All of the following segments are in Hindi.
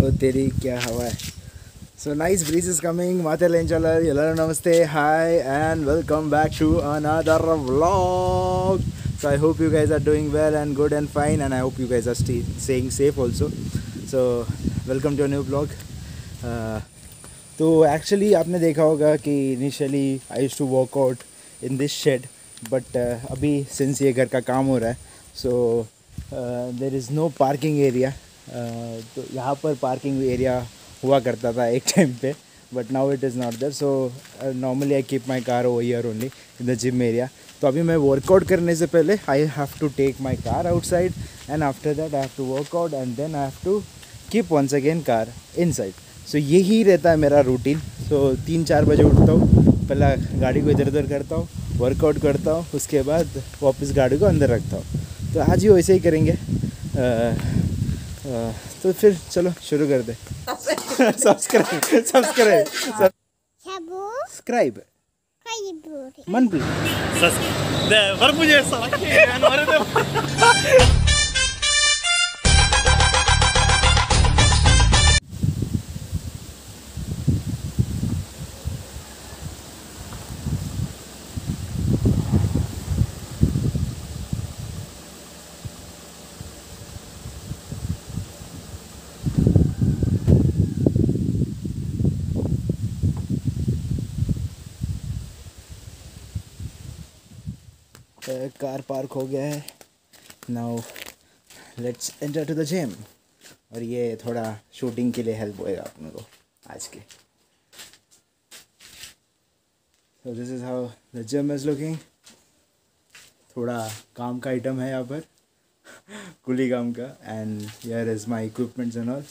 Oh, Teri, kya hawa hai? So nice breeze is coming. Mate lane chala. Hello, namaste. Hi, and welcome back to another vlog. So I hope you guys are doing well and good and fine, and I hope you guys are staying safe also. So welcome to a new vlog. So actually, आपने देखा होगा कि initially I used to walk out in this shed, but अभी since ये घर का काम हो रहा है, so there is no parking area. तो यहाँ पर पार्किंग एरिया हुआ करता था एक टाइम पे, but now it is not there. So normally I keep my car over here only in the gym area. तो अभी मैं वर्कआउट करने से पहले I have to take my car outside, and after that I have to workout, and then I have to keep once again car inside. So यही रहता है मेरा रूटीन. सो 3-4 बजे उठता हूँ, पहला गाड़ी को इधर उधर करता हूँ, वर्कआउट करता हूँ, उसके बाद वापस गाड़ी को अंदर रखता हूँ. तो आज ही वैसे ही करेंगे. तो फिर चलो शुरू कर दे. सब्सक्राइब मन भी कार पार्क हो गया है. Now let's enter to the gym. और ये थोड़ा शूटिंग के लिए हेल्प होएगा अपने को आज के. So this is how the gym is looking. थोड़ा काम का आइटम है यहाँ पर, कुली काम का. And here is my equipments and all.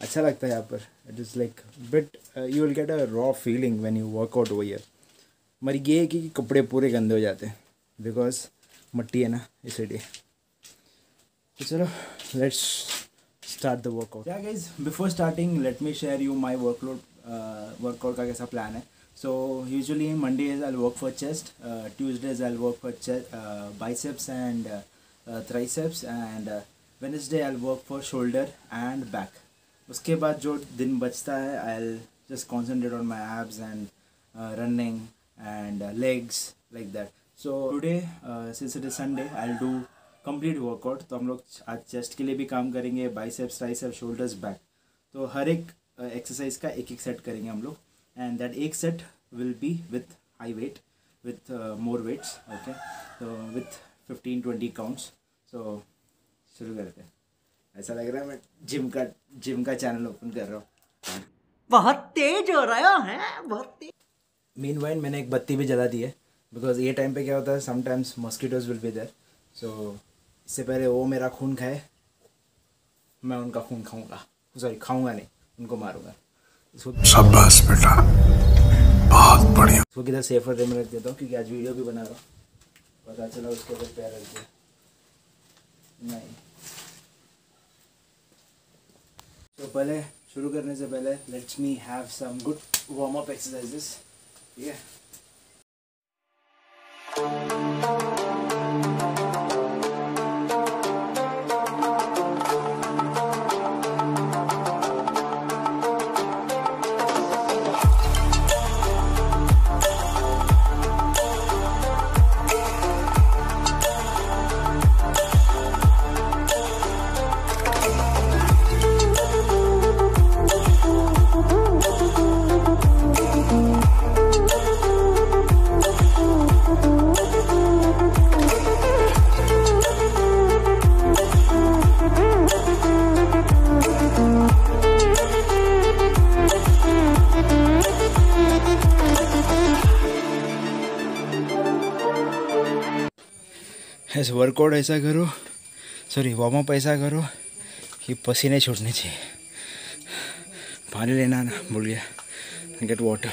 अच्छा लगता है यहाँ पर. It is like but you will get a raw feeling when you workout over here. मरी ये है कि कपड़े पूरे गंदे हो जाते हैं बिकॉज मट्टी है ना, इसलिए. तो चलो let's start the workout. Yeah guys, before starting let me share you my workout का कैसा प्लान है. So usually Mondays I work for chest, Tuesdays I work for biceps and triceps, and Wednesday I work for shoulder and back. उसके बाद जो दिन बचता है I just concentrate on my abs and running and legs like that. So today since it is Sunday I'll do complete workout. तो हम लोग आज chest के लिए भी काम करेंगे, biceps, triceps, shoulders, back. तो हर एक exercise का एक set करेंगे हम लोग, and that एक set will be with high weight, with more weights, okay? तो with 15-20 counts. So शुरू करते हैं. ऐसा लग रहा है मैं जिम का चैनल ओपन कर रहा हूँ. बहुत तेज हो रहा है, बहुत. Meanwhile मैंने एक बत्ती भी जला दी है बिकॉज ये टाइम पे क्या होता है, sometimes mosquitoes will be there. So इससे पहले वो मेरा खून खाए, मैं उनका खून खाऊंगा. सॉरी, खाऊंगा नहीं, उनको मारूंगा. शाबाश बेटा, बहुत बढ़िया. इसको किधर सेफर रूम में रख देता हूँ क्योंकि आज वीडियो भी बना रहा हूँ. पता चला उसके ऊपर पैर रख दिया. नहीं तो पहले शुरू करने से पहले let's me have some good warm up exercises. Yeah. ऐसे वर्कआउट ऐसा करो, सॉरी वार्म अप ऐसा करो कि पसीने छूटने चाहिए. पानी लेना ना भूल गया. Get water.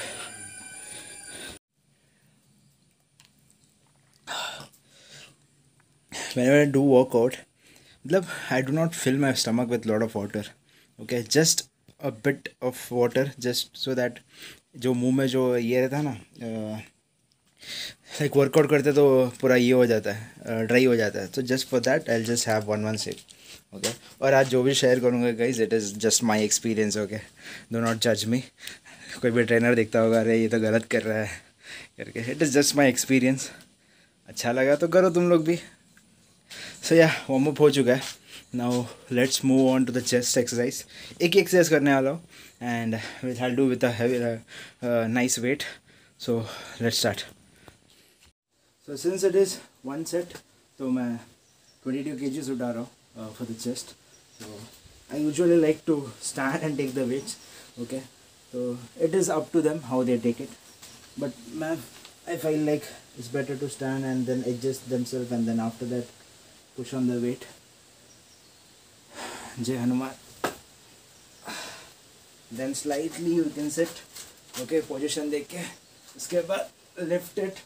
When I do workout, मतलब I do not fill my stomach with lot of water. Okay, just a bit of water, just so that जो मुंह में जो ये रहता है ना, लाइक वर्कआउट करते तो पूरा ये हो जाता है, ड्राई हो जाता है. तो just for that I will just have one sip. Okay और आज जो भी शेयर करूँगा guys it is just my experience okay, do not जज मी। कोई भी ट्रेनर देखता होगा अरे ये तो गलत कर रहा है करके, it is just my experience. अच्छा लगा तो करो तुम लोग भी। सो या वार्म अप हो चुका है, now let's move on to the chest exercise. एक एक्सरसाइज करने वाला हूँ and which I do with a nice weight, so let's start. So since it is one set तो मैं 22 kgs उठा रहा हूँ for the chest. So I usually like to stand and take the weights, okay, so it is up to them how they take it, but I feel like it's better to stand and then adjust themselves and then after that push on the weight. Jai Hanuman. Then slightly you can sit, okay, position dekh ke uske baad lift it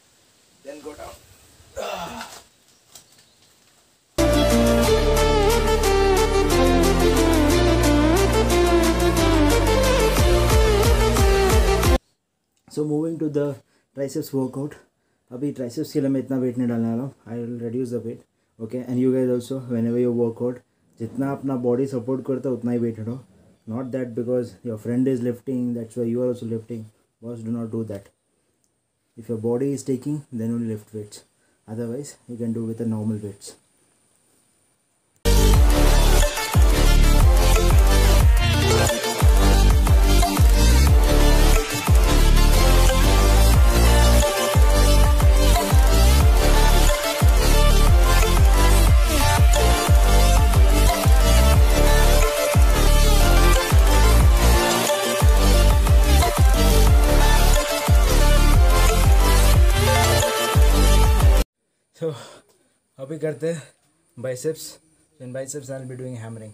then go down. So moving to the triceps workout. अभी triceps के लिए मैं इतना वेट नहीं डालने वाला हूँ, I will reduce the weight okay. And you guys also whenever you workout जितना अपना बॉडी सपोर्ट करता है उतना ही वेट डालो, not that because your friend is lifting that's why you are also lifting. Boss do not do that, if your body is taking then only lift weights, otherwise you can do with the normal weights. तो अभी करते हैं biceps. In biceps I will be doing hammering.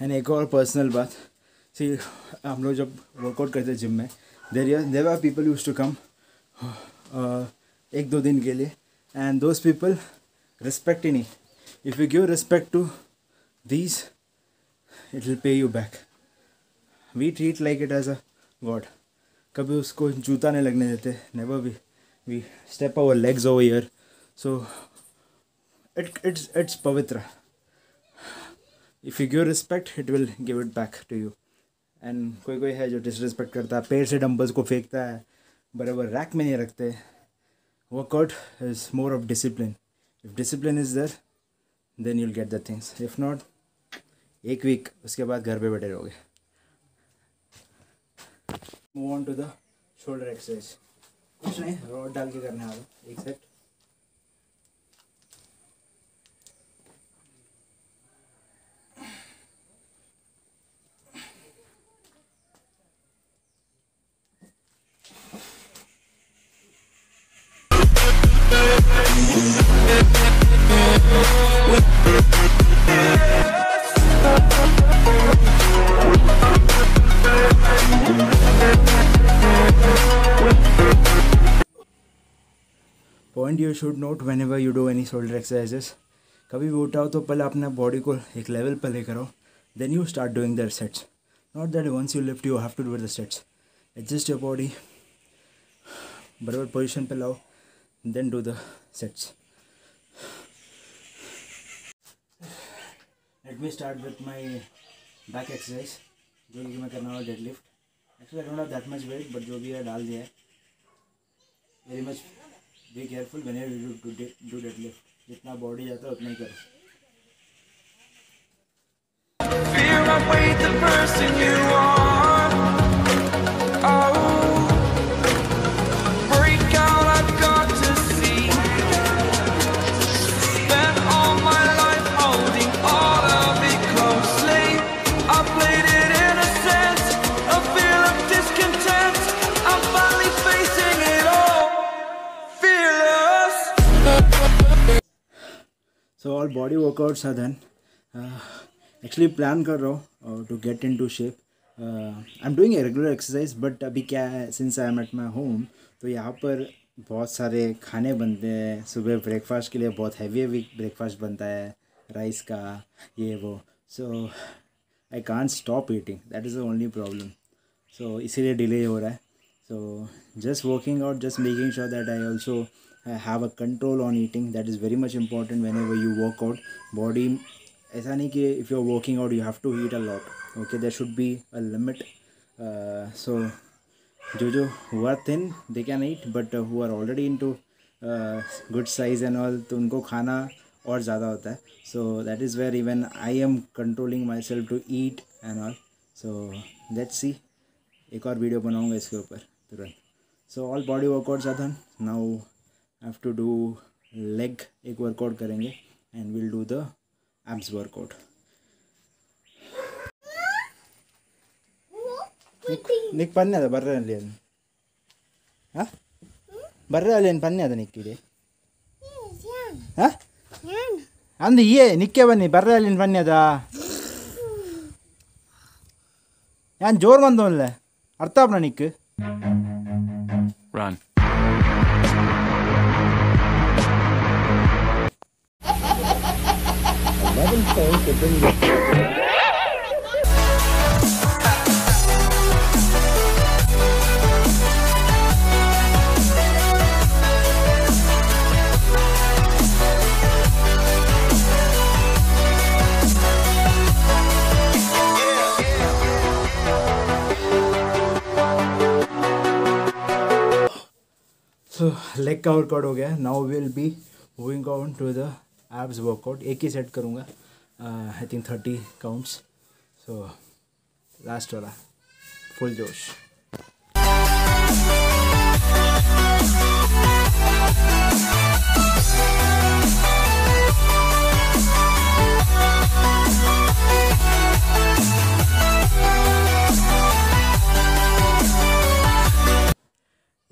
And एक और पर्सनल बात, सी हम लोग जब वर्कआउट करते जिम में there are people used to come एक दो दिन के लिए एंड दोज पीपल रिस्पेक्ट ही नहीं। If you give respect to these it will pay you back. We treat like it as a god, कभी उसको जूता नहीं लगने देते, never we step our legs over here, so it's पवित्र। If you give respect, it will give it back to you. And कोई है जो disrespect करता है, पैर से डम्बल्स को फेंकता है, बराबर रैक में नहीं रखते। Workout is more of discipline. If discipline is there, then you'll get the things. If not, एक वीक उसके बाद घर पे बैठे रहोगे। Move on to the shoulder exercise. कुछ नहीं, रॉड डाल के करने वाला एक set. Point you should note whenever you do any shoulder exercises, कभी भी उठाओ तो पहले अपने बॉडी को एक लेवल पर ले करो, then you start doing their sets. Not that once you lift you have to do the sets. Adjust your body, बराबर पोजिशन पे लाओ, then do the sets. Let me start with my back exercise, जो कि मैं करना वाला deadlift। Actually I don't have that much weight, but जो भी है डाल दिया है। Very much be careful whenever you do deadlift, जितना बॉडी जाता है उतना ही करो. So all body workouts are done. Actually plan कर रहा हूँ to get into shape I'm doing a regular exercise, but अभी क्या है, since I am at my home, तो यहाँ पर बहुत सारे खाने बनते हैं सुबह ब्रेकफास्ट के लिए। बहुत हैवी हैवी ब्रेकफास्ट बनता है, राइस का ये वो। So I can't stop eating, that is the only problem. So इसीलिए डिले हो रहा है। So just working out, just making sure that I also have a control on eating, that is very much important whenever you work out. Body ऐसा नहीं कि if you are working out you have to eat a lot, okay, there should be a limit. So जो हुआ thin they can eat, but who are already into good size and all, तो उनको खाना और ज़्यादा होता है। So that is where even I am controlling myself to eat and all. So let's see, एक और वीडियो बनाऊंगा इसके ऊपर तुरंत। So all body workouts are done, now have to do leg एक वर्कआउट करेंगे and will do the abs workout. नीक पन्ने अद बर्रे अल्ली हाँ बर्रे अल्ली पन्ने अद निक्किदे हाँ ಅಂದು ಏ ನಿಕ್ಕೆ ಬನ್ನಿ ಬರ್ರೆ ಅಲ್ಲಿ ಬನ್ನಿ ಅದ ಯಾನ್ ಜೋರ್ ಬಂದವಲ್ಲ ಅರ್ಥ ಆಪ್ನ ನಿಕ್ಕು ರನ್ सो लेग का वर्कआउट हो गया। Now will be moving on to the abs workout. एक ही सेट करूँगा, I think 30 counts. So last वाला फुल जोश।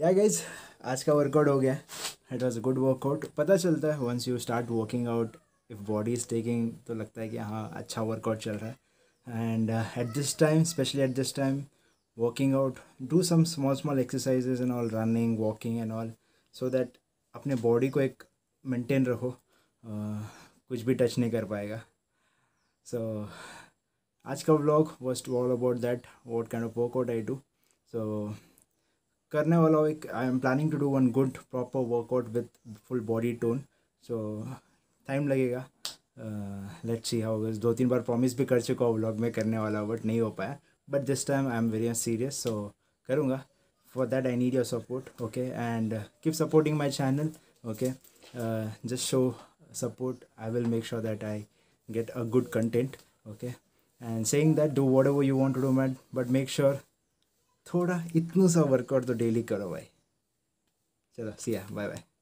या गाइस, आज का वर्कआउट हो गया। It was a good workout. पता चलता है once you start working out, if body is taking, तो लगता है कि हाँ अच्छा वर्कआउट चल रहा है। And at this time, specially at this time working out, do some small small exercises and all, running, walking and all, so that अपने बॉडी को एक मेंटेन रखो, कुछ भी टच नहीं कर पाएगा। सो आज का vlog was all about that, what kind of workout I do. So करने वाला हूँ एक, I am planning to do one good proper workout with full body tone. So time लगेगा, लेट्स सी हाउ इज। 2-3 बार प्रॉमिस भी कर चुका हूँ व्लॉग में करने वाला, बट नहीं हो पाया। But this time I am very much serious, so करूँगा। For that I need your support, okay, and keep supporting my channel, okay, just show support. I will make sure that I get a good content, okay. And saying that, do whatever you want to do man, but make sure थोड़ा इतना सा वर्कआउट तो डेली करो भाई। चलो, सिया, बाय बाय।